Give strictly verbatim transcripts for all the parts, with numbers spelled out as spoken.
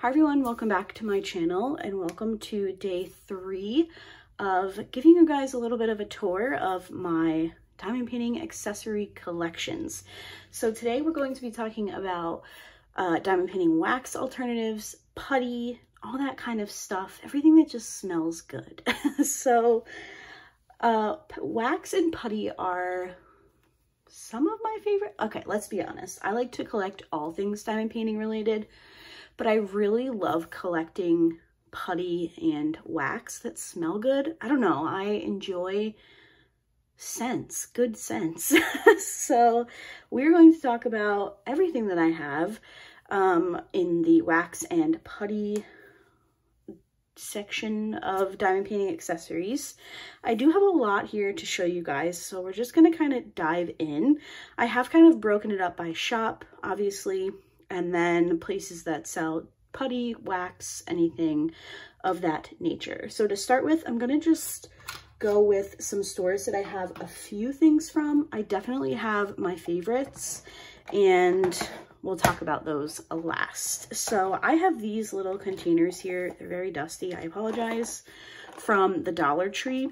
Hi everyone, welcome back to my channel and welcome to day three of giving you guys a little bit of a tour of my diamond painting accessory collections. So today we're going to be talking about uh, diamond painting wax alternatives, putty, all that kind of stuff, everything that just smells good. So uh, wax and putty are some of my favorite. Okay, let's be honest. I like to collect all things diamond painting related, but I really love collecting putty and wax that smell good. I don't know, I enjoy scents, good scents. So we're going to talk about everything that I have um, in the wax and putty section of diamond painting accessories. I do have a lot here to show you guys, so we're just gonna kind of dive in. I have kind of broken it up by shop, obviously, and then places that sell putty, wax, anything of that nature. So to start with, I'm gonna just go with some stores that I have a few things from. I definitely have my favorites and we'll talk about those last. So I have these little containers here. They're very dusty, I apologize, from the Dollar Tree.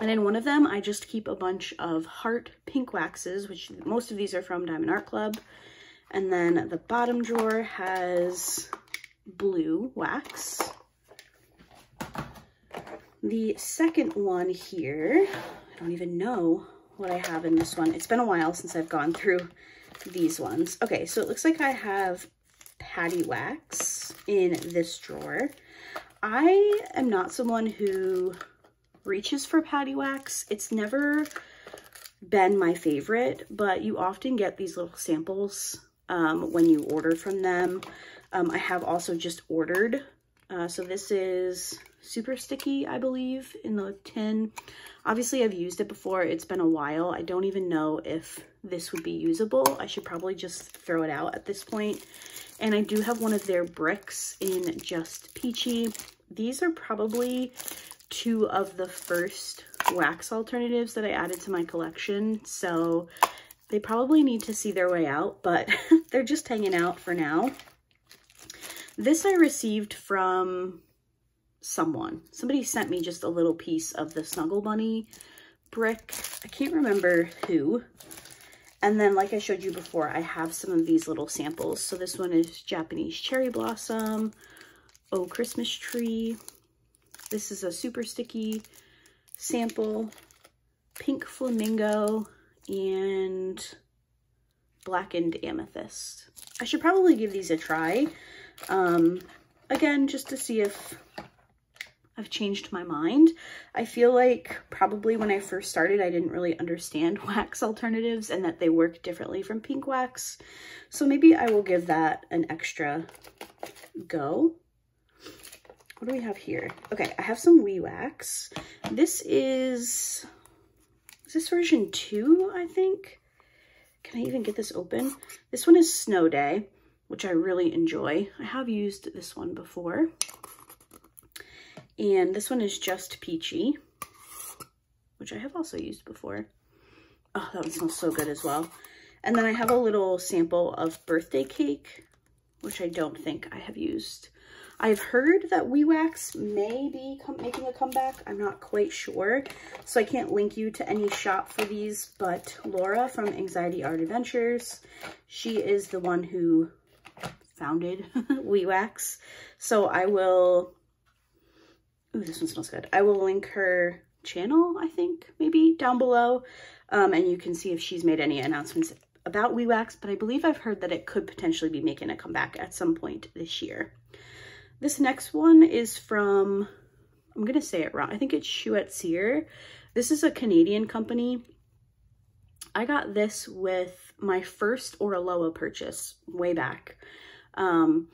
And in one of them, I just keep a bunch of heart pink waxes, which most of these are from Diamond Art Club. And then the bottom drawer has blue wax. The second one here, I don't even know what I have in this one. It's been a while since I've gone through these ones. Okay, so it looks like I have Paddywax in this drawer. I am not someone who reaches for Paddywax. It's never been my favorite, but you often get these little samples Um, when you order from them. Um, I have also just ordered. Uh, so this is super sticky, I believe, in the tin. Obviously I've used it before. It's been a while. I don't even know if this would be usable. I should probably just throw it out at this point. And I do have one of their bricks in Just Peachy. These are probably two of the first wax alternatives that I added to my collection. So they probably need to see their way out, but they're just hanging out for now. This I received from someone. Somebody sent me just a little piece of the Snuggle Bunny brick. I can't remember who. And then, like I showed you before, I have some of these little samples. So this one is Japanese Cherry Blossom, Oh Christmas Tree. This is a super sticky sample, Pink Flamingo, and Blackened Amethyst. I should probably give these a try. Um, again, just to see if I've changed my mind. I feel like probably when I first started, I didn't really understand wax alternatives and that they work differently from pink wax. So maybe I will give that an extra go. What do we have here? Okay, I have some Wee Wax. This is... Is this version two, I think? Can I even get this open? This one is Snow Day, which I really enjoy. I have used this one before. And this one is Just Peachy, which I have also used before. Oh, that one smells so good as well. And then I have a little sample of Birthday Cake, which I don't think I have used. I've heard that Wee Wax may be making a comeback. I'm not quite sure, so I can't link you to any shop for these, but Laura from Anxiety Art Adventures, she is the one who founded Wee Wax. So I will, ooh, this one smells good. I will link her channel, I think, maybe down below, um, and you can see if she's made any announcements about Wee Wax, but I believe I've heard that it could potentially be making a comeback at some point this year. This next one is from, I'm going to say it wrong, I think it's Chouette Cire. This is a Canadian company. I got this with my first Oraloa purchase way back. Um,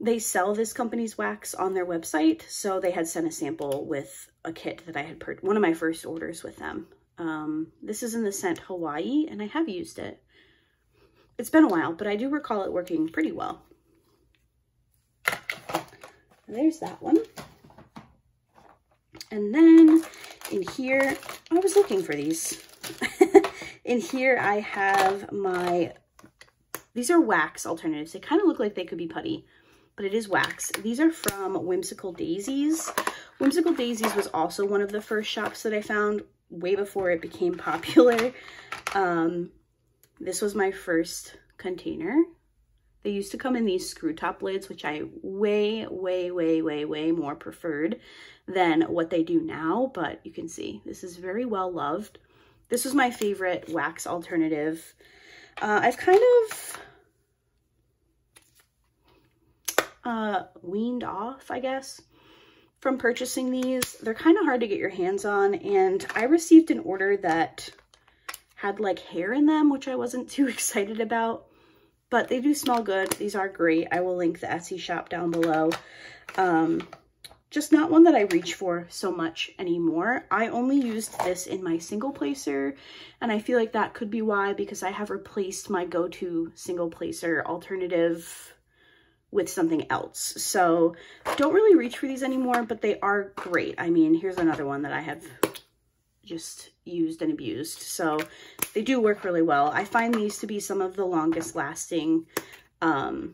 they sell this company's wax on their website, so they had sent a sample with a kit that I had purchased, one of my first orders with them. Um, this is in the scent Hawaii, and I have used it. It's been a while, but I do recall it working pretty well. There's that one. And then in here, I was looking for these. In here I have my, these are wax alternatives. They kind of look like they could be putty. but it is wax. These are from Whimsical Daisies. Whimsical Daisies was also one of the first shops that I found way before it became popular. Um, this was my first container. They used to come in these screw top lids, which I way, way, way, way, way more preferred than what they do now. But you can see this is very well loved. This was my favorite wax alternative. Uh, I've kind of uh, weaned off, I guess, from purchasing these. They're kind of hard to get your hands on. And I received an order that had like hair in them, which I wasn't too excited about. But they do smell good. These are great. I will link the Etsy shop down below. Um, just not one that I reach for so much anymore. I only used this in my single placer, and I feel like that could be why, because I have replaced my go-to single placer alternative with something else. So don't really reach for these anymore, but they are great. I mean, here's another one that I have just used and abused, so they do work really well. I find these to be some of the longest lasting um,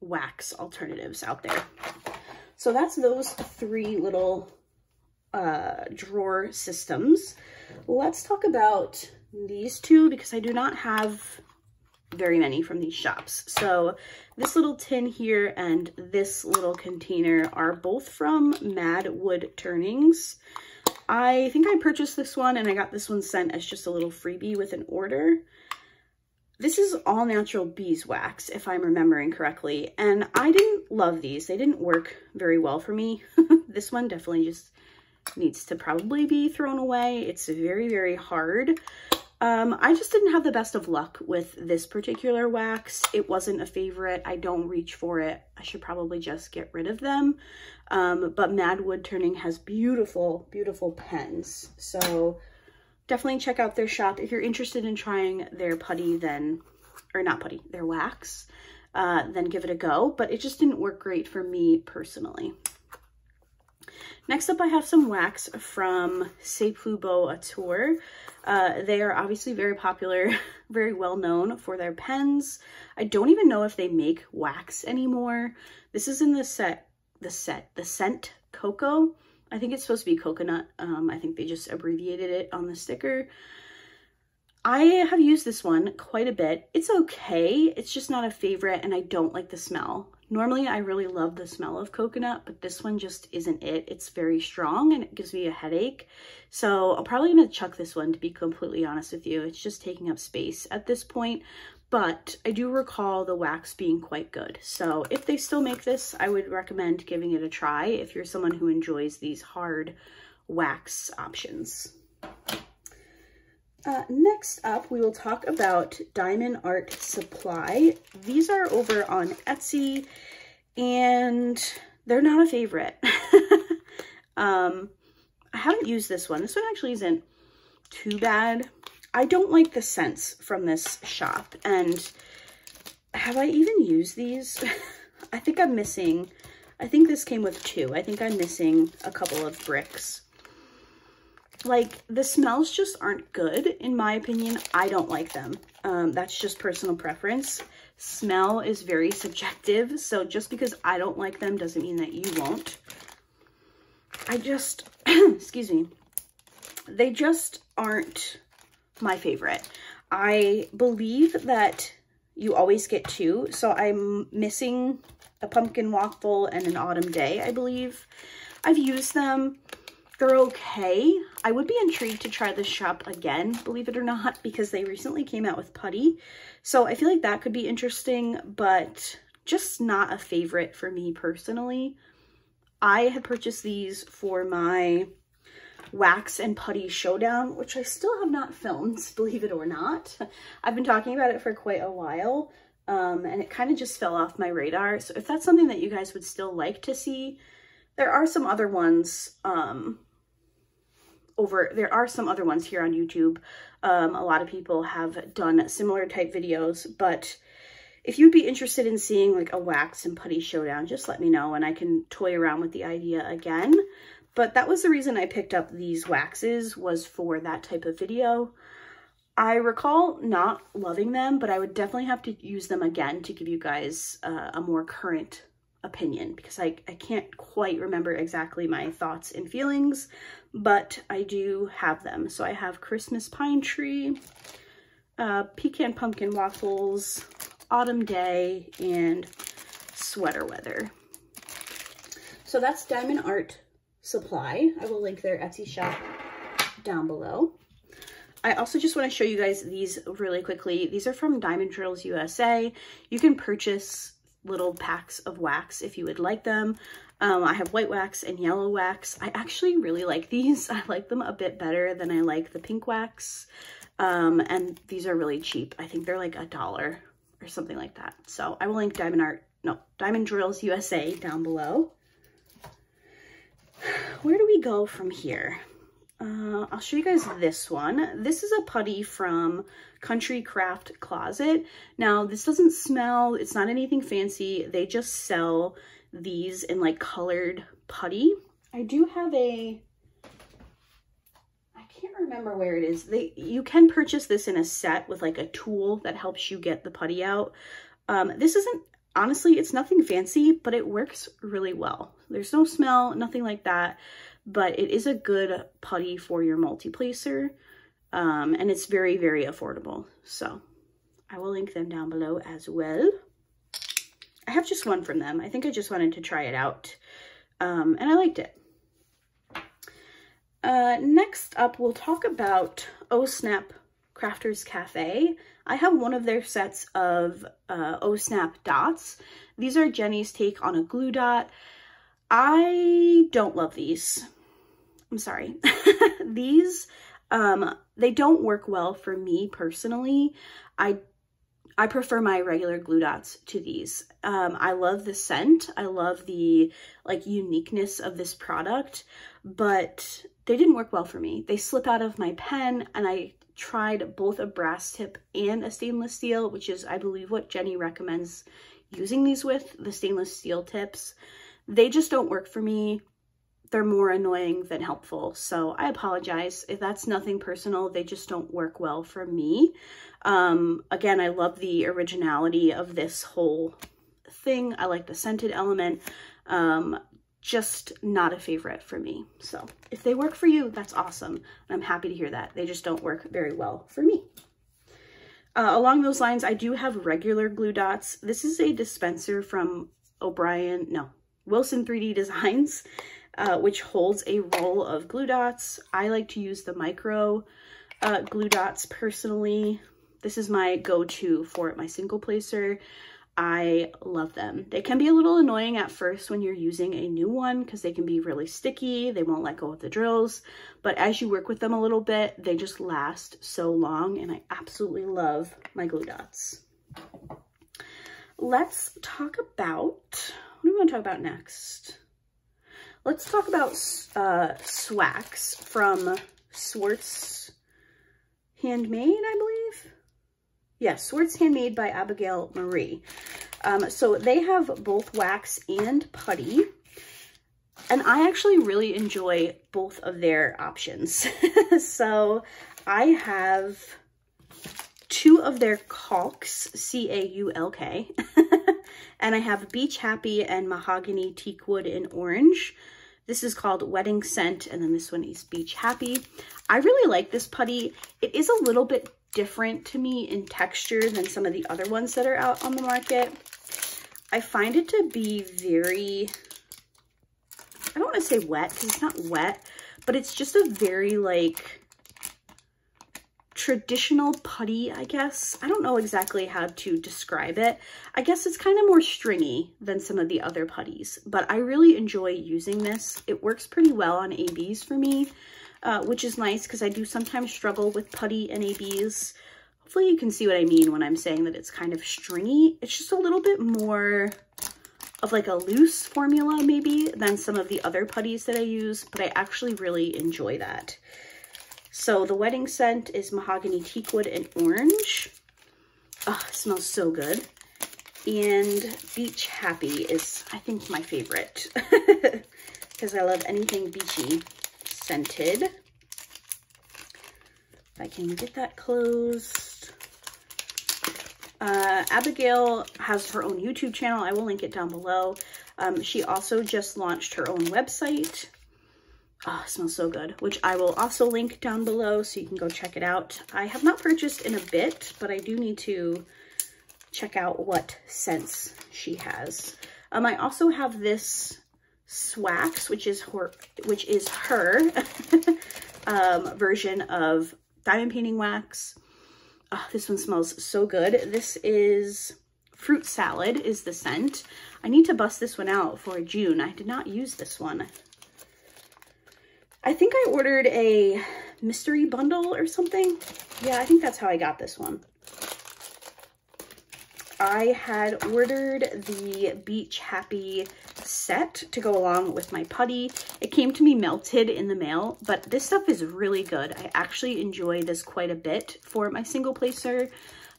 wax alternatives out there. So that's those three little uh, drawer systems. Let's talk about these two, because I do not have very many from these shops. So this little tin here and this little container are both from Mad Wood Turnings. I think I purchased this one and I got this one sent as just a little freebie with an order. This is all natural beeswax, if I'm remembering correctly, and I didn't love these. They didn't work very well for me. This one definitely just needs to probably be thrown away. It's very, very hard. Um, I just didn't have the best of luck with this particular wax. It wasn't a favorite. I don't reach for it. I should probably just get rid of them. Um, but Mad Wood Turning has beautiful, beautiful pens. So definitely check out their shop. If you're interested in trying their putty, then, or not putty, their wax, uh, then give it a go. But it just didn't work great for me personally. Next up, I have some wax from Ses Plus Beaux Atours. Uh, they are obviously very popular, very well known for their pens. I don't even know if they make wax anymore. This is in the set, the set, the scent Cocoa. I think it's supposed to be coconut. Um, I think they just abbreviated it on the sticker. I have used this one quite a bit. It's okay. It's just not a favorite, and I don't like the smell. Normally, I really love the smell of coconut, but this one just isn't it. It's very strong and it gives me a headache. So I'm probably going to chuck this one, to be completely honest with you. It's just taking up space at this point, but I do recall the wax being quite good. So if they still make this, I would recommend giving it a try if you're someone who enjoys these hard wax options. Uh, next up, we will talk about Diamond Art Supply. These are over on Etsy, and they're not a favorite. um, I haven't used this one. This one actually isn't too bad. I don't like the scents from this shop, and have I even used these? I think I'm missing, I think this came with two. I think I'm missing a couple of bricks. Like, the smells just aren't good, in my opinion. I don't like them. Um, that's just personal preference. Smell is very subjective, so just because I don't like them doesn't mean that you won't. I just, excuse me, they just aren't my favorite. I believe that you always get two, so I'm missing a pumpkin waffle and an autumn day, I believe. I've used them. They're okay. I would be intrigued to try this shop again, believe it or not, because they recently came out with putty. So I feel like that could be interesting, but just not a favorite for me personally. I had purchased these for my wax and putty showdown, which I still have not filmed, believe it or not. I've been talking about it for quite a while, um, and it kind of just fell off my radar. So if that's something that you guys would still like to see, there are some other ones, um, over there are some other ones here on YouTube. Um, a lot of people have done similar type videos, but if you'd be interested in seeing like a wax and putty showdown, just let me know and I can toy around with the idea again. But that was the reason I picked up these waxes, was for that type of video. I recall not loving them, but I would definitely have to use them again to give you guys uh, a more current opinion, because I, I can't quite remember exactly my thoughts and feelings, but I do have them. So I have Christmas Pine Tree, uh, Pecan Pumpkin Waffles, Autumn Day, and Sweater Weather. So that's Diamond Art Supply. I will link their Etsy shop down below. I also just want to show you guys these really quickly. These are from Diamond Drills U S A. You can purchase little packs of wax if you would like them. Um, I have white wax and yellow wax. I actually really like these. I like them a bit better than I like the pink wax. Um, and these are really cheap. I think they're like a dollar or something like that. So I will link Diamond Art, no, Diamond Drills U S A down below. Where do we go from here? Uh, I'll show you guys this one. This is a putty from Country Craft Closet. Now, this doesn't smell, it's not anything fancy. They just sell these in like colored putty. I do have a, I can't remember where it is. They, you can purchase this in a set with like a tool that helps you get the putty out. Um, this isn't, honestly, it's nothing fancy, but it works really well. There's no smell, nothing like that. But it is a good putty for your multi-placer, um, and it's very, very affordable. So I will link them down below as well. I have just one from them. I think I just wanted to try it out, um, and I liked it. Uh, next up, we'll talk about O Snap Crafters Cafe. I have one of their sets of uh, O Snap dots. These are Jenny's take on a glue dot. I don't love these. I'm sorry. These, um, they don't work well for me personally. I, I prefer my regular glue dots to these. Um, I love the scent. I love the like uniqueness of this product, but they didn't work well for me. They slip out of my pen, and I tried both a brass tip and a stainless steel, which is, I believe, what Jenny recommends using these with, the stainless steel tips. They just don't work for me. They're more annoying than helpful. So I apologize if that's nothing personal. They just don't work well for me. Um, again, I love the originality of this whole thing. I like the scented element. Um, just not a favorite for me. So if they work for you, that's awesome. And I'm happy to hear that. They just don't work very well for me. Uh, along those lines, I do have regular glue dots. This is a dispenser from O'Brien, no. Wilson three D Designs, uh, which holds a roll of glue dots. I like to use the micro uh, glue dots personally. This is my go-to for my single placer. I love them. They can be a little annoying at first when you're using a new one because they can be really sticky. They won't let go of the drills, but as you work with them a little bit, they just last so long, and I absolutely love my glue dots. Let's talk about... What do we want to talk about next? Let's talk about uh, Swax from Swartz Handmade, I believe. Yes, yeah, Swartz Handmade by Abigail Marie. Um, so they have both wax and putty. And I actually really enjoy both of their options. So I have two of their caulks, C A U L K. And I have Beach Happy and Mahogany Teak Wood in orange. This is called Wedding Scent, and then this one is Beach Happy. I really like this putty. It is a little bit different to me in texture than some of the other ones that are out on the market. I find it to be very, I don't want to say wet because it's not wet, but it's just a very like traditional putty, I guess. I don't know exactly how to describe it. I guess it's kind of more stringy than some of the other putties, but I really enjoy using this. It works pretty well on A Bs for me, uh, which is nice because I do sometimes struggle with putty and A Bs. Hopefully you can see what I mean when I'm saying that it's kind of stringy. It's just a little bit more of like a loose formula maybe than some of the other putties that I use, but I actually really enjoy that. So the Wedding Scent is Mahogany Teakwood and orange. Oh, it smells so good. And Beach Happy is, I think, my favorite because I love anything beachy scented. if I can get that closed. Uh, Abigail has her own YouTube channel. I will link it down below. Um, she also just launched her own website. Oh, it smells so good, which I will also link down below so you can go check it out. I have not purchased in a bit, but I do need to check out what scents she has. Um, I also have this Swax, which is her, which is her um, version of diamond painting wax. Oh, this one smells so good. This is Fruit Salad is the scent. I need to bust this one out for June. I did not use this one. I think I ordered a mystery bundle or something. Yeah, I think that's how I got this one. I had ordered the Beach Happy set to go along with my putty. It came to me melted in the mail, but this stuff is really good. I actually enjoy this quite a bit for my single placer.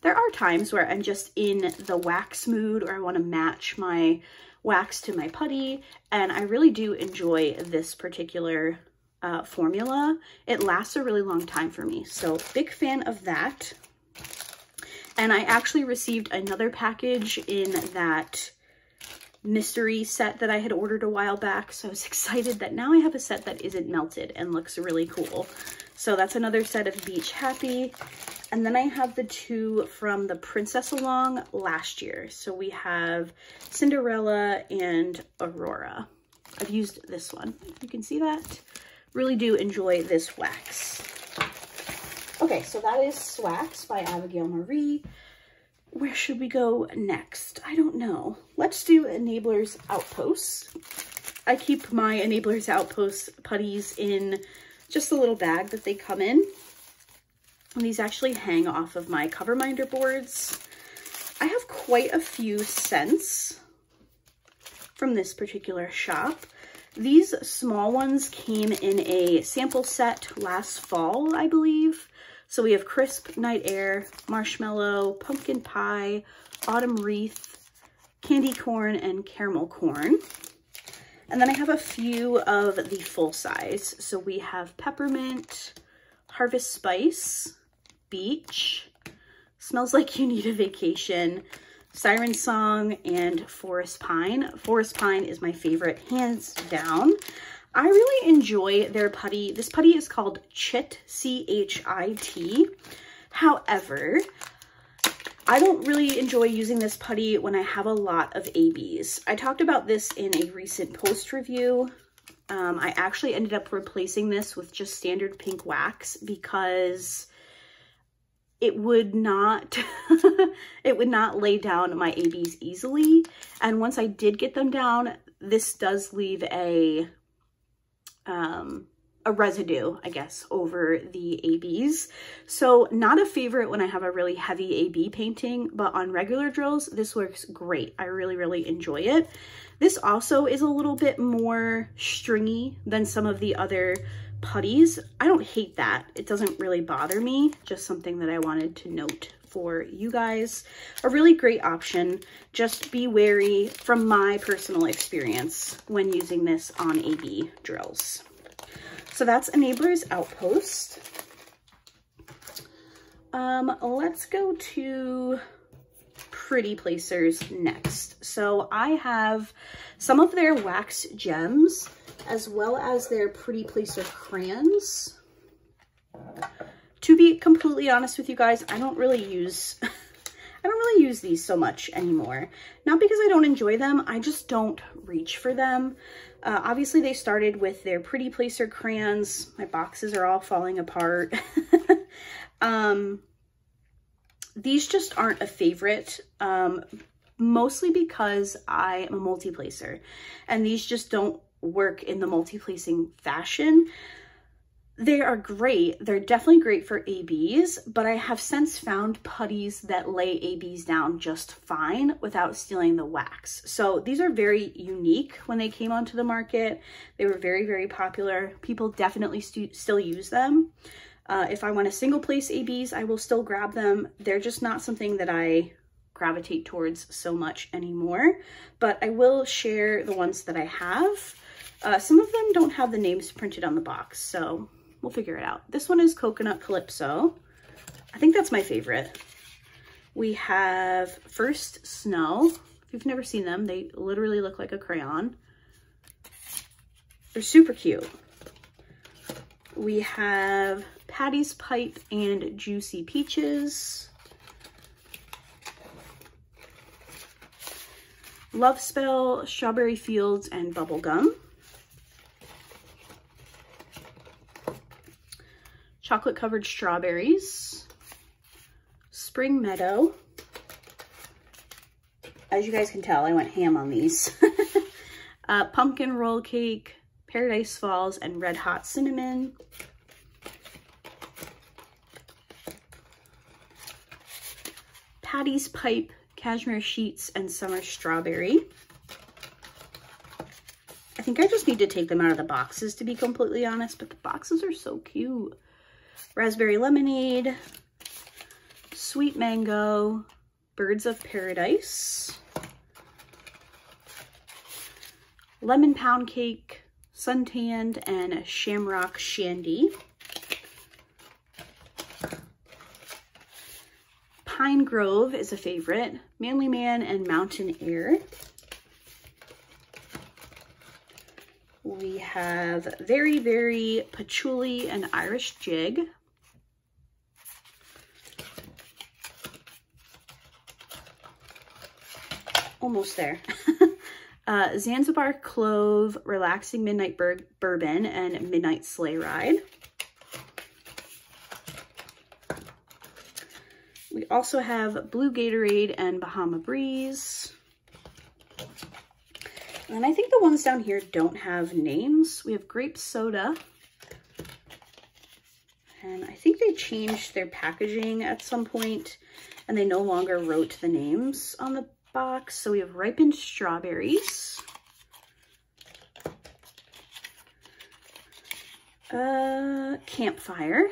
There are times where I'm just in the wax mood or I want to match my wax to my putty, and I really do enjoy this particular uh, formula. It lasts a really long time for me, so big fan of that. And I actually received another package in that mystery set that I had ordered a while back. So I was excited that now I have a set that isn't melted and looks really cool. So that's another set of Beach Happy. And then I have the two from the Princess Along last year. So we have Cinderella and Aurora. I've used this one. You can see that. Really do enjoy this wax. Okay, so that is Swax by Abigail Marie. Where should we go next? I don't know. Let's do Enabler's Outpost. I keep my Enabler's Outpost putties in just a little bag that they come in. And these actually hang off of my cover minder boards. I have quite a few scents from this particular shop. These small ones came in a sample set last fall, I believe. So we have Crisp, Night Air, Marshmallow, Pumpkin Pie, Autumn Wreath, Candy Corn, and Caramel Corn. And then I have a few of the full size. So we have Peppermint, Harvest Spice, Beach, Smells Like You Need a Vacation, Siren Song, and Forest Pine. Forest Pine is my favorite, hands down. I really enjoy their putty. This putty is called Chit, C H I T. However, I don't really enjoy using this putty when I have a lot of A Bs. I talked about this in a recent post review. Um, I actually ended up replacing this with just standard pink wax because it would not, it would not lay down my A Bs easily. And once I did get them down, this does leave a um, a residue, I guess, over the A Bs. So not a favorite when I have a really heavy A B painting, but on regular drills, this works great. I really, really enjoy it. This also is a little bit more stringy than some of the other putties. I don't hate that. It doesn't really bother me. Just something that I wanted to note for you guys. A really great option. Just be wary from my personal experience when using this on A B drills. So that's Enabler's Outpost. Um, let's go to Pretty Placers next. So I have some of their wax gems as well as their Pretty Placer crayons. To be completely honest with you guys, I don't really use, I don't really use these so much anymore. Not because I don't enjoy them, I just don't reach for them. Uh, obviously they started with their Pretty Placer crayons. My boxes are all falling apart. um, these just aren't a favorite, um, mostly because I am a multi-placer and these just don't work in the multi-placing fashion. They are great. They're definitely great for A Bs, but I have since found putties that lay A Bs down just fine without stealing the wax. So these are very unique when they came onto the market. They were very, very popular. People definitely st- still use them. Uh, if I want to single place A Bs, I will still grab them. They're just not something that I gravitate towards so much anymore, but I will share the ones that I have. Uh, some of them don't have the names printed on the box, so We'll figure it out. This one is Coconut Calypso. I think that's my favorite. We have First Snow. If you've never seen them, they literally look like a crayon. They're super cute. We have Patty's Pipe and Juicy Peaches. Love Spell, Strawberry Fields, and Bubblegum. Chocolate Covered Strawberries. Spring Meadow. As you guys can tell, I went ham on these. uh, Pumpkin Roll Cake, Paradise Falls, and Red Hot Cinnamon. Patty's Pipe, Cashmere Sheets, and Summer Strawberry. I think I just need to take them out of the boxes, to be completely honest, but the boxes are so cute. Raspberry Lemonade, Sweet Mango, Birds of Paradise, Lemon Pound Cake, Suntanned, and Shamrock Shandy. Pine Grove is a favorite, Manly Man and Mountain Air. We have Very Very, Patchouli, and Irish Jig. Almost there. uh, Zanzibar Clove, Relaxing Midnight Bur Bourbon, and Midnight Sleigh Ride. We also have Blue Gatorade and Bahama Breeze. And I think the ones down here don't have names. We have Grape Soda. And I think they changed their packaging at some point, and they no longer wrote the names on the box. So we have Ripened Strawberries. Uh, Campfire.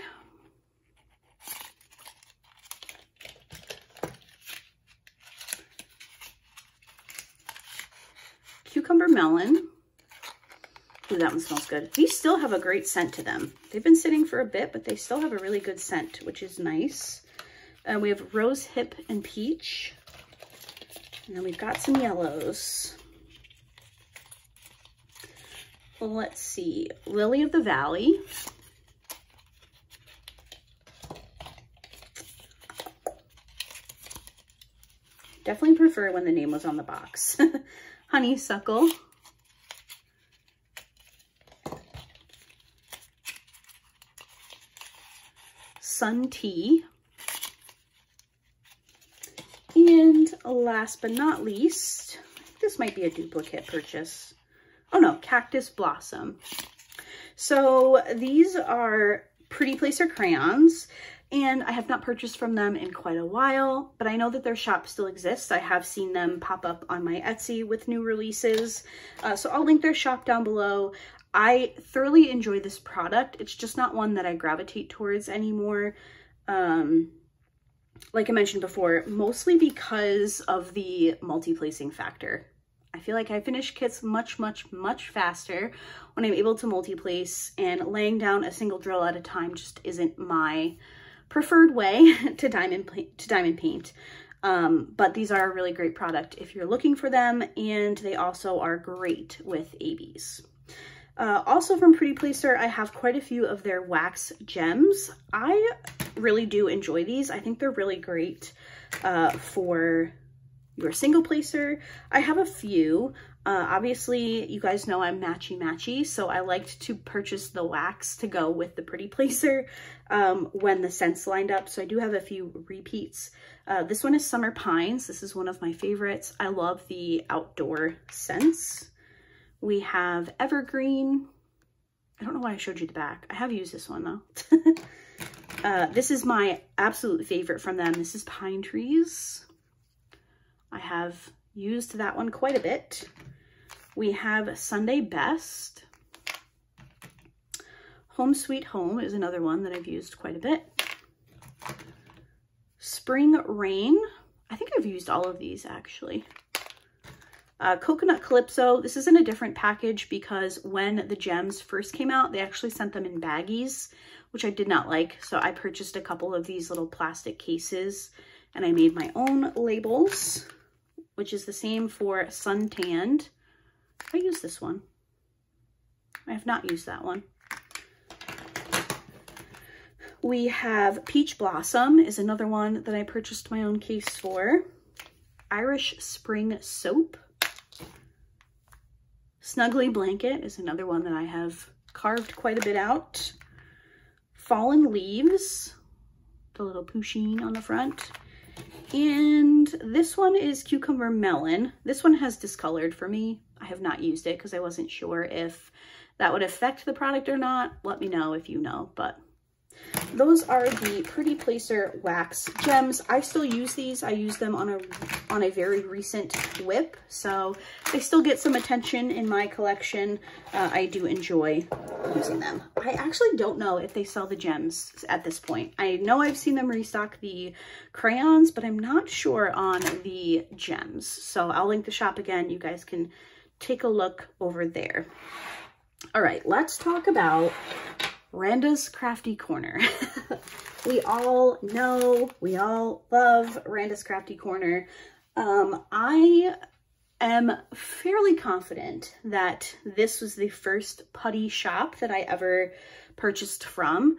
Cucumber Melon. Ooh, that one smells good. These still have a great scent to them. They've been sitting for a bit, but they still have a really good scent, which is nice. Uh, we have Rose Hip and Peach. And then we've got some yellows. Well, let's see. Lily of the Valley. Definitely prefer when the name was on the box. Honeysuckle, Sun Tea, and last but not least, I think this might be a duplicate purchase. Oh no, Cactus Blossom. So these are Pretty Placer crayons, and I have not purchased from them in quite a while, but I know that their shop still exists. I have seen them pop up on my Etsy with new releases. Uh, so I'll link their shop down below. I thoroughly enjoy this product. It's just not one that I gravitate towards anymore. Um, like I mentioned before, mostly because of the multi-placing factor. I feel like I finish kits much, much, much faster when I'm able to multi-place, and laying down a single drill at a time just isn't my preferred way to diamond to diamond paint. Um, but these are a really great product if you're looking for them, and they also are great with A Bs. Uh, also from Pretty Placer, I have quite a few of their wax gems. I really do enjoy these. I think they're really great uh, for your single placer. I have a few. Uh, obviously, you guys know I'm matchy-matchy, so I liked to purchase the wax to go with the Pretty Placer um, when the scents lined up, so I do have a few repeats. Uh, this one is Summer Pines. This is one of my favorites. I love the outdoor scents. We have Evergreen. I don't know why I showed you the back. I have used this one, though. uh, this is my absolute favorite from them. This is Pine Trees. I have used that one quite a bit. We have Sunday Best. Home Sweet Home is another one that I've used quite a bit. Spring Rain. I think I've used all of these, actually. Uh, Coconut Calypso, this is in a different package because when the gems first came out, they actually sent them in baggies, which I did not like. So I purchased a couple of these little plastic cases and I made my own labels, which is the same for Suntanned. I use this one. I have not used that one. We have Peach Blossom is another one that I purchased my own case for. Irish Spring Soap. Snuggly Blanket is another one that I have carved quite a bit out. Fallen Leaves, the little pusheen on the front. And this one is Cucumber Melon. This one has discolored for me. I have not used it because I wasn't sure if that would affect the product or not. Let me know if you know, but those are the Pretty Placer wax gems. I still use these. I use them on a on a very recent whip, so they still get some attention in my collection. Uh, I do enjoy using them. I actually don't know if they sell the gems at this point. I know I've seen them restock the crayons, but I'm not sure on the gems. So I'll link the shop again. You guys can take a look over there. All right, let's talk about Randa's Crafty Corner. We all know, we all love Randa's Crafty Corner. Um, I am fairly confident that this was the first putty shop that I ever purchased from.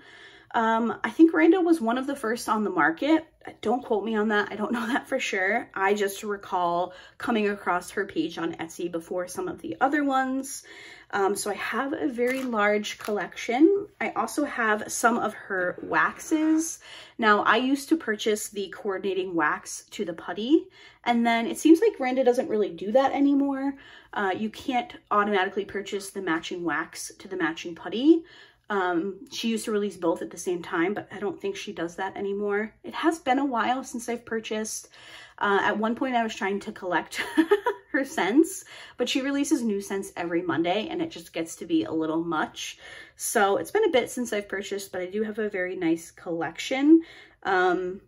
Um, I think Randa was one of the first on the market. Don't quote me on that. I don't know that for sure. I just recall coming across her page on Etsy before some of the other ones. Um, so I have a very large collection. I also have some of her waxes. Now, I used to purchase the coordinating wax to the putty, and then it seems like Randa doesn't really do that anymore. Uh, you can't automatically purchase the matching wax to the matching putty. Um, she used to release both at the same time, but I don't think she does that anymore. It has been a while since I've purchased. Uh, at one point I was trying to collect her scents, but she releases new scents every Monday and it just gets to be a little much. So it's been a bit since I've purchased, but I do have a very nice collection. Um,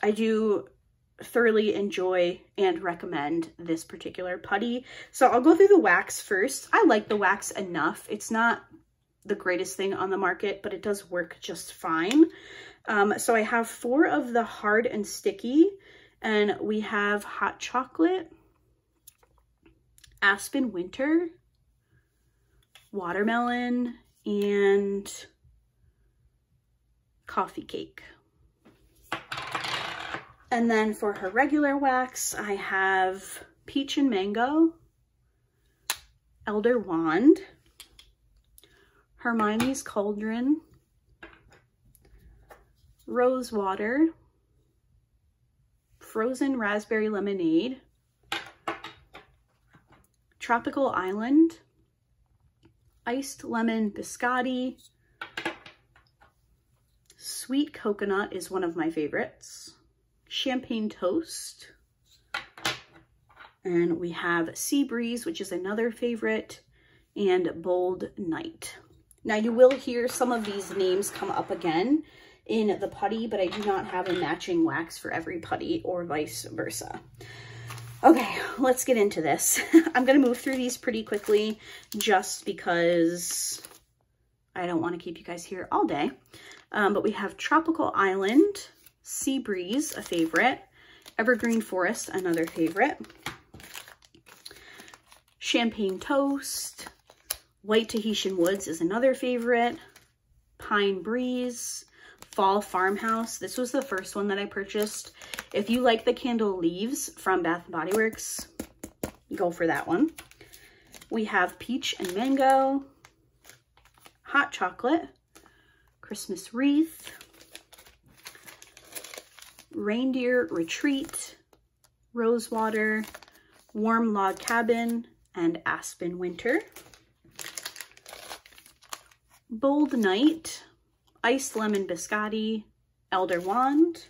I do thoroughly enjoy and recommend this particular putty. So I'll go through the wax first. I like the wax enough. It's not the greatest thing on the market, but it does work just fine. Um, so I have four of the hard and sticky, and we have Hot Chocolate, Aspen Winter, Watermelon, and Coffee Cake. And then for her regular wax, I have Peach and Mango, Elder Wand, Hermione's Cauldron, Rose Water, Frozen Raspberry Lemonade, Tropical Island, Iced Lemon Biscotti, Sweet Coconut is one of my favorites, Champagne Toast, and we have Sea Breeze, which is another favorite, and Bold Night. Now, you will hear some of these names come up again in the putty, but I do not have a matching wax for every putty or vice versa. Okay, let's get into this. I'm going to move through these pretty quickly just because I don't want to keep you guys here all day. Um, but we have Tropical Island, Sea Breeze, a favorite, Evergreen Forest, another favorite, Champagne Toast, White Tahitian Woods is another favorite, Pine Breeze, Fall Farmhouse. This was the first one that I purchased. If you like the candle leaves from Bath and Body Works, go for that one. We have Peach and Mango, Hot Chocolate, Christmas Wreath, Reindeer Retreat, Rosewater, Warm Log Cabin, and Aspen Winter. Bold Night, Iced Lemon Biscotti, Elder Wand,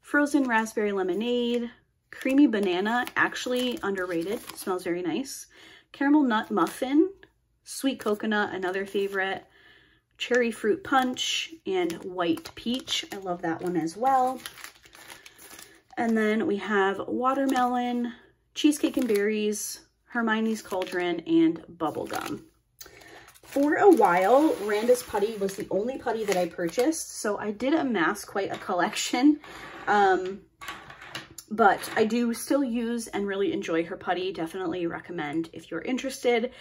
Frozen Raspberry Lemonade, Creamy Banana, actually underrated, smells very nice, Caramel Nut Muffin, Sweet Coconut, another favorite, Cherry Fruit Punch, and White Peach. I love that one as well. And then we have Watermelon, Cheesecake and Berries, Hermione's Cauldron, and Bubblegum. For a while, Randa's Putty was the only putty that I purchased, so I did amass quite a collection. Um, but I do still use and really enjoy her putty. Definitely recommend if you're interested.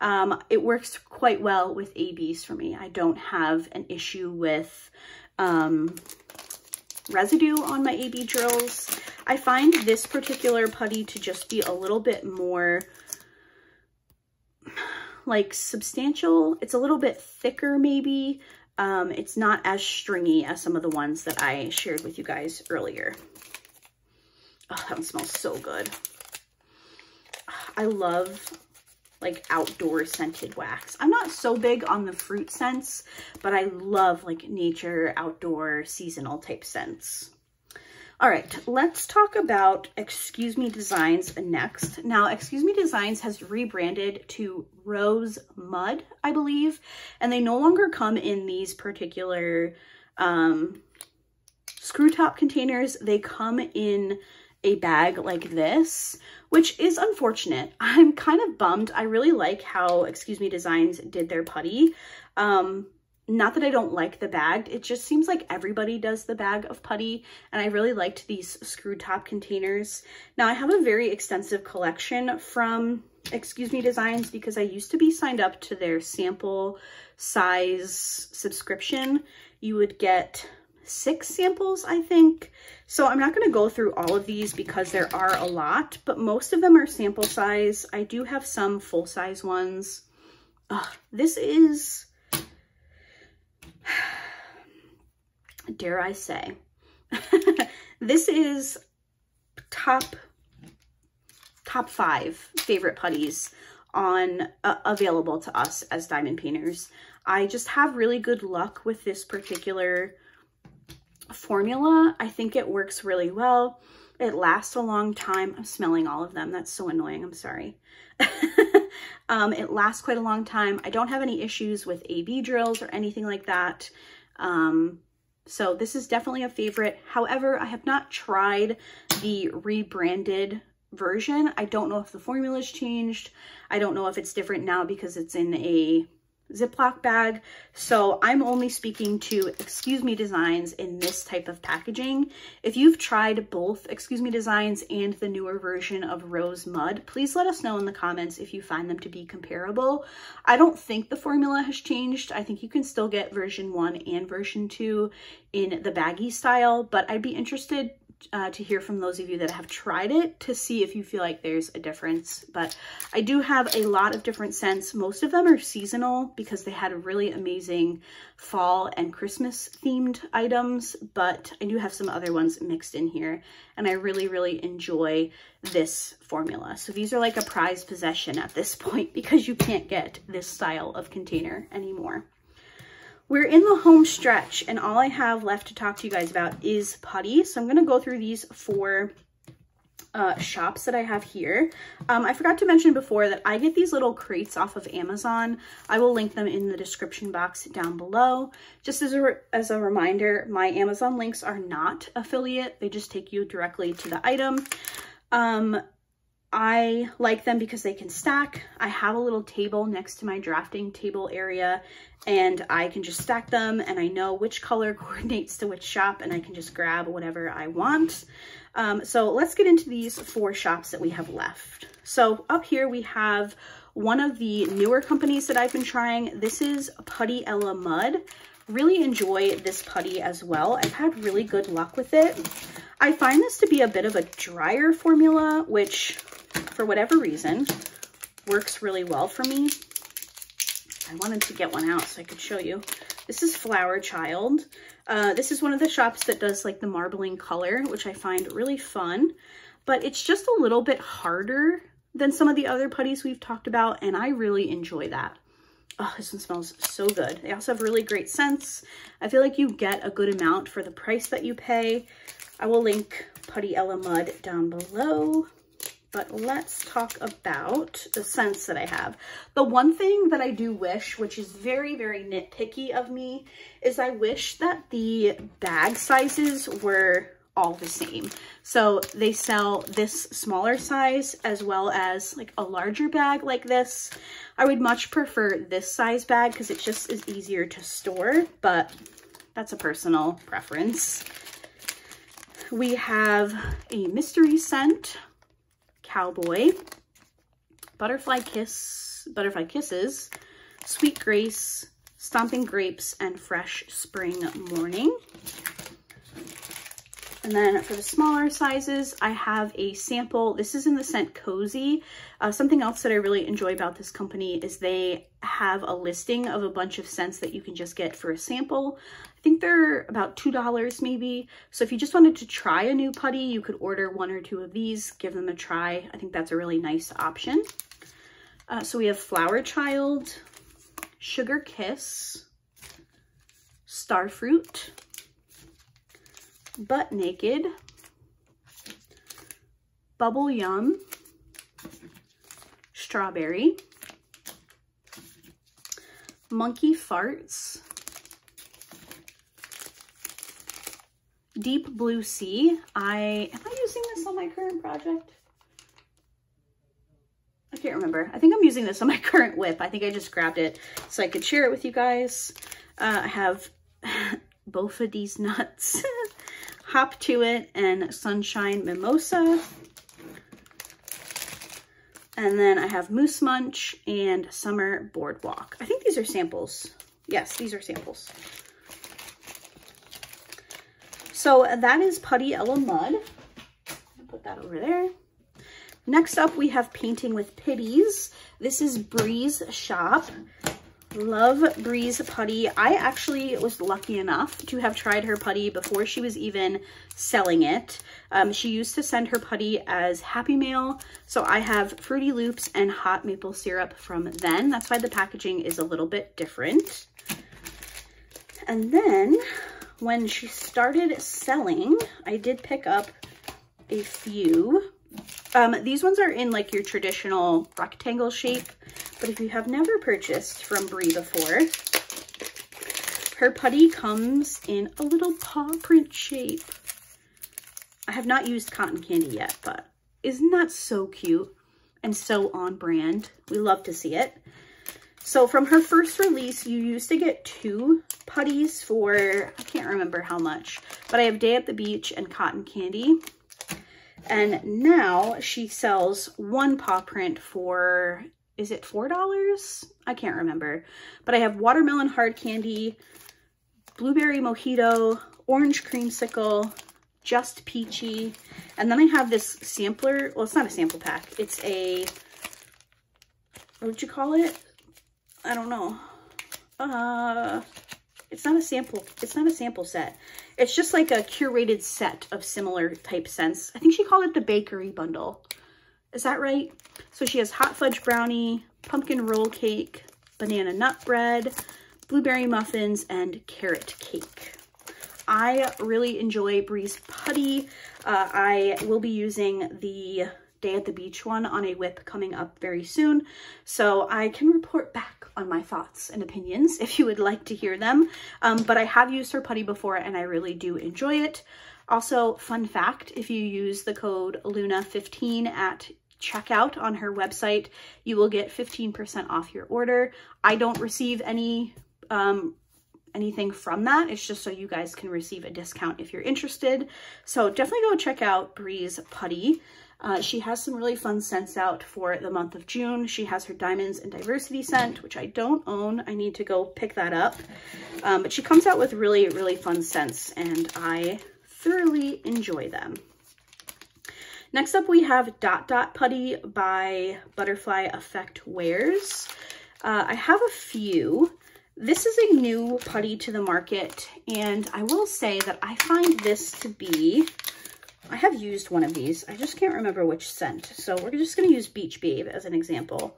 Um, it works quite well with A Bs for me. I don't have an issue with um, residue on my A B drills. I find this particular putty to just be a little bit more like substantial. It's a little bit thicker maybe. Um, it's not as stringy as some of the ones that I shared with you guys earlier. Oh, that one smells so good. I love like outdoor scented wax. I'm not so big on the fruit scents, but I love like nature, outdoor, seasonal type scents. All right, let's talk about Excuse Me Designs next. Now, Excuse Me Designs has rebranded to Rose Mud, I believe, and they no longer come in these particular um, screw top containers. They come in a bag like this, which is unfortunate. I'm kind of bummed. I really like how Excuse Me Designs did their putty. Um, Not that I don't like the bag, it just seems like everybody does the bag of putty, and I really liked these screw top containers. Now I have a very extensive collection from Excuse Me Designs because I used to be signed up to their sample size subscription. You would get six samples, I think. So I'm not going to go through all of these because there are a lot, but most of them are sample size. I do have some full size ones. Ugh, this is... dare I say, this is top top five favorite putties on uh, available to us as diamond painters. I just have really good luck with this particular formula. I think it works really well. It lasts a long time. I'm smelling all of them. That's so annoying. I'm sorry. Um, it lasts quite a long time. I don't have any issues with A B drills or anything like that. Um, so this is definitely a favorite. However, I have not tried the rebranded version. I don't know if the formula's changed. I don't know if it's different now because it's in a Ziploc bag. So I'm only speaking to Excuse Me Designs in this type of packaging. If you've tried both Excuse Me Designs and the newer version of Rose Mud, please let us know in the comments if you find them to be comparable. I don't think the formula has changed. I think you can still get version one and version two in the baggy style, but I'd be interested Uh, to hear from those of you that have tried it to see if you feel like there's a difference. But I do have a lot of different scents. Most of them are seasonal because they had really amazing fall and Christmas themed items, but I do have some other ones mixed in here, and I really really enjoy this formula. So these are like a prized possession at this point because you can't get this style of container anymore. We're in the home stretch, and all I have left to talk to you guys about is putty. So I'm going to go through these four uh, shops that I have here. Um, I forgot to mention before that I get these little crates off of Amazon. I will link them in the description box down below. Just as a, as a reminder, my Amazon links are not affiliate. They just take you directly to the item. Um, I like them because they can stack. I have a little table next to my drafting table area, and I can just stack them, and I know which color coordinates to which shop, and I can just grab whatever I want. Um, so let's get into these four shops that we have left. So up here we have one of the newer companies that I've been trying. This is Putty Ella Mud. Really enjoy this putty as well. I've had really good luck with it. I find this to be a bit of a drier formula, which for whatever reason works really well for me. I wanted to get one out so I could show you. This is Flower Child. Uh, this is one of the shops that does like the marbling color, which I find really fun, but it's just a little bit harder than some of the other putties we've talked about, and I really enjoy that. Oh, this one smells so good. They also have really great scents. I feel like you get a good amount for the price that you pay. I will link Putty Ella Mud down below. But let's talk about the scents that I have. The one thing that I do wish, which is very, very nitpicky of me, is I wish that the bag sizes were all the same. So they sell this smaller size as well as like a larger bag like this. I would much prefer this size bag because it just is easier to store, but that's a personal preference. We have a mystery scent, Cowboy, Butterfly Kiss, Butterfly Kisses, Sweet Grace, Stomping Grapes, and Fresh Spring Morning. And then for the smaller sizes, I have a sample. This is in the scent Cozy. Uh, something else that I really enjoy about this company is they have a listing of a bunch of scents that you can just get for a sample. I think they're about two dollars maybe. So if you just wanted to try a new putty, you could order one or two of these, give them a try. I think that's a really nice option. Uh, so we have Flower Child, Sugar Kiss, Starfruit, Butt Naked, Bubble Yum, Strawberry, Monkey Farts, Deep Blue Sea. I am I using this on my current project? I can't remember. I think I'm using this on my current whip. I think I just grabbed it so I could share it with you guys. Uh, I have both of these nuts. Hop to It and Sunshine Mimosa. And then I have Moose Munch and Summer Boardwalk. I think these are samples. Yes, these are samples. So that is Putty Ella Mud. Put that over there. Next up, we have Painting with Pitties. This is Breeze Shop. Love Breeze putty. I actually was lucky enough to have tried her putty before she was even selling it. Um, she used to send her putty as Happy Mail, so I have Fruity Loops and Hot Maple Syrup from then. That's why the packaging is a little bit different. And then when she started selling, I did pick up a few. Um, these ones are in like your traditional rectangle shape, but if you have never purchased from Bree before, her putty comes in a little paw print shape. I have not used cotton candy yet, but isn't that so cute and so on brand? We love to see it. So from her first release, you used to get two putties for, I can't remember how much, but I have Day at the Beach and Cotton Candy. And now she sells one paw print for, is it four dollars? I can't remember. But I have Watermelon Hard Candy, Blueberry Mojito, Orange Creamsicle, Just Peachy. And then I have this sampler. Well, it's not a sample pack. It's a, what would you call it? I don't know. Uh... It's not a sample, it's not a sample set. It's just like a curated set of similar type scents. I think she called it the bakery bundle. Is that right? So she has Hot Fudge Brownie, Pumpkin Roll Cake, Banana Nut Bread, Blueberry Muffins, and Carrot Cake. I really enjoy Bree's putty. Uh, I will be using the Day at the Beach one on a whip coming up very soon, so I can report back on my thoughts and opinions if you would like to hear them. Um, but I have used her putty before and I really do enjoy it. Also, fun fact, if you use the code Luna fifteen at checkout on her website, you will get fifteen percent off your order. I don't receive any um anything from that. It's just so you guys can receive a discount if you're interested. So definitely go check out Bree's putty. Uh, she has some really fun scents out for the month of June. She has her Diamonds and Diversity scent, which I don't own. I need to go pick that up. Um, but she comes out with really, really fun scents, and I thoroughly enjoy them. Next up, we have Dot Dot Putty by Butterfly Effect Wares. Uh, I have a few. This is a new putty to the market, and I will say that I find this to be... I have used one of these. I just can't remember which scent. So we're just going to use Beach Babe as an example.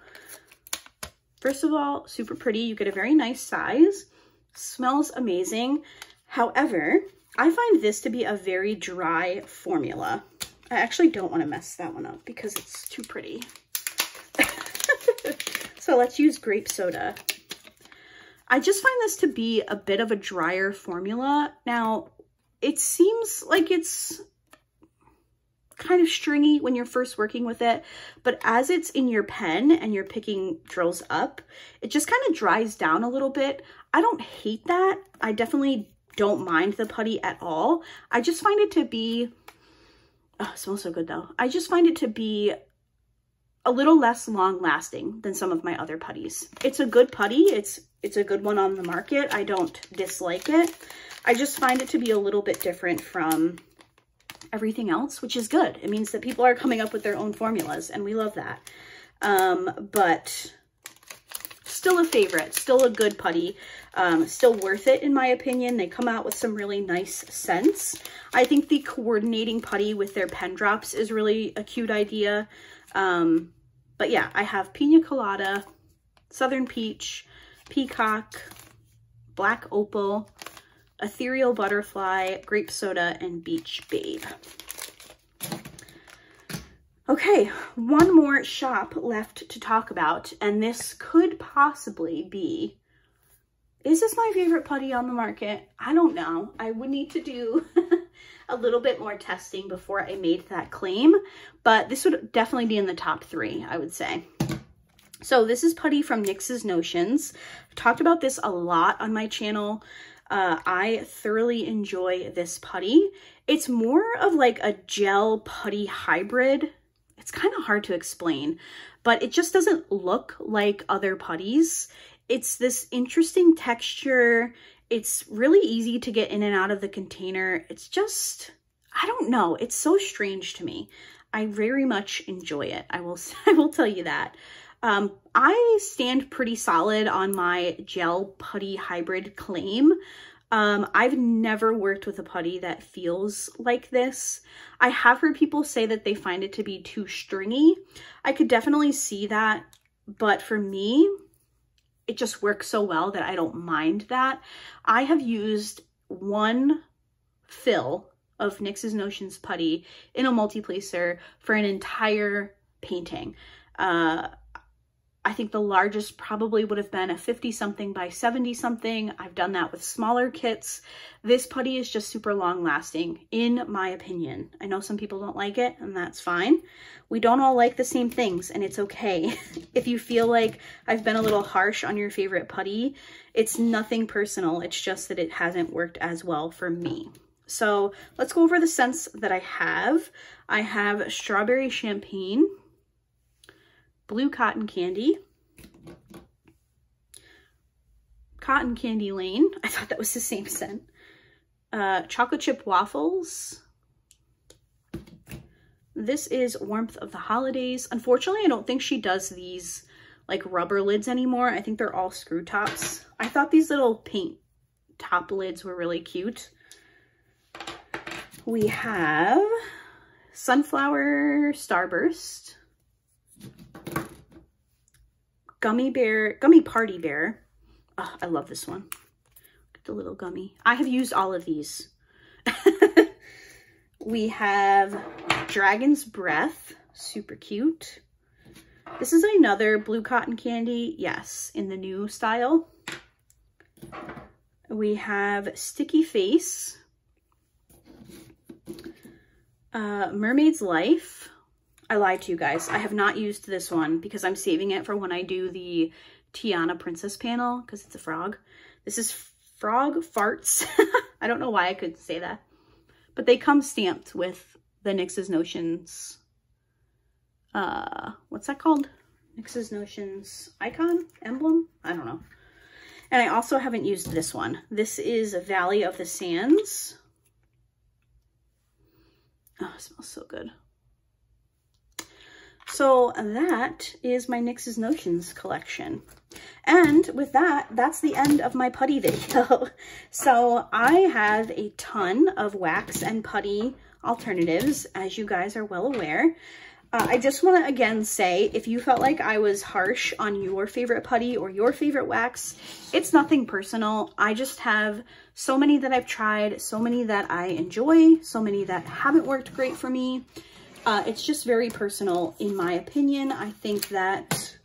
First of all, super pretty. You get a very nice size. Smells amazing. However, I find this to be a very dry formula. I actually don't want to mess that one up because it's too pretty. So let's use Grape Soda. I just find this to be a bit of a drier formula. Now, it seems like it's kind of stringy when you're first working with it, but as it's in your pen and you're picking drills up, it just kind of dries down a little bit. I don't hate that. I definitely don't mind the putty at all. I just find it to be, oh, it smells so good though. I just find it to be a little less long lasting than some of my other putties. It's a good putty. It's, it's a good one on the market. I don't dislike it. I just find it to be a little bit different from everything else, which is good. It means that people are coming up with their own formulas, and we love that. Um, but still a favorite, still a good putty, um, still worth it in my opinion. They come out with some really nice scents. I think the coordinating putty with their pen drops is really a cute idea. Um, but yeah, I have Pina Colada, Southern Peach, Peacock, Black Opal, Ethereal Butterfly, Grape Soda, and Beach Babe. Okay, one more shop left to talk about, and this could possibly be, is this my favorite putty on the market? I don't know. I would need to do a little bit more testing before I made that claim, but this would definitely be in the top three, I would say. So this is putty from NYX's Notions. I've talked about this a lot on my channel. Uh, I thoroughly enjoy this putty. It's more of like a gel putty hybrid. It's kind of hard to explain, but it just doesn't look like other putties. It's this interesting texture. It's really easy to get in and out of the container. It's just, I don't know. It's so strange to me. I very much enjoy it. I will, I will tell you that. Um, I stand pretty solid on my gel putty hybrid claim. Um, I've never worked with a putty that feels like this. I have heard people say that they find it to be too stringy. I could definitely see that, but for me, it just works so well that I don't mind that. I have used one fill of NYX's Notions putty in a multi-placer for an entire painting. Uh, I think the largest probably would have been a fifty something by seventy something. I've done that with smaller kits. This putty is just super long lasting, in my opinion. I know some people don't like it, and that's fine. We don't all like the same things, and it's okay. If you feel like I've been a little harsh on your favorite putty, it's nothing personal. It's just that it hasn't worked as well for me. So let's go over the scents that I have. I have Strawberry Champagne, Blue Cotton Candy, Cotton Candy Lane, I thought that was the same scent, uh, Chocolate Chip Waffles. This is Warmth of the Holidays. Unfortunately, I don't think she does these like rubber lids anymore. I think they're all screw tops. I thought these little paint top lids were really cute. We have Sunflower Starburst, Gummy Bear, Gummy Party Bear. Oh, I love this one. Get the little gummy. I have used all of these. We have Dragon's Breath, super cute. This is another Blue Cotton Candy, yes, in the new style. We have Sticky Face, uh, Mermaid's Life. I lied to you guys. I have not used this one because I'm saving it for when I do the Tiana Princess panel because it's a frog. This is Frog Farts. I don't know why I couldn't say that. But they come stamped with the NYX's Notions, uh, what's that called? NYX's Notions icon? Emblem? I don't know. And I also haven't used this one. This is Valley of the Sands. Oh, it smells so good. So that is my NYX's Notions collection. And with that, that's the end of my putty video. So I have a ton of wax and putty alternatives, as you guys are well aware. Uh, I just want to again say, if you felt like I was harsh on your favorite putty or your favorite wax, it's nothing personal. I just have so many that I've tried, so many that I enjoy, so many that haven't worked great for me. Uh, it's just very personal, in my opinion. I think that,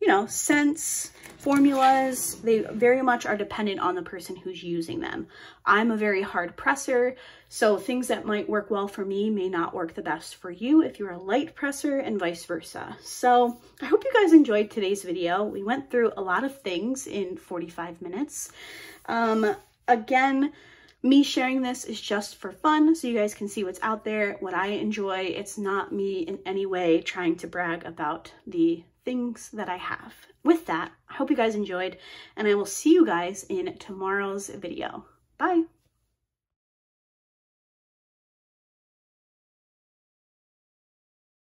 you know, scents, formulas. They very much are dependent on the person who's using them. I'm a very hard presser, so things that might work well for me may not work the best for you if you're a light presser, and vice versa. So I hope you guys enjoyed today's video. We went through a lot of things in forty-five minutes. Um, again, me sharing this is just for fun, so you guys can see what's out there, what I enjoy. It's not me in any way trying to brag about the things that I have. With that, I hope you guys enjoyed, and I will see you guys in tomorrow's video. Bye!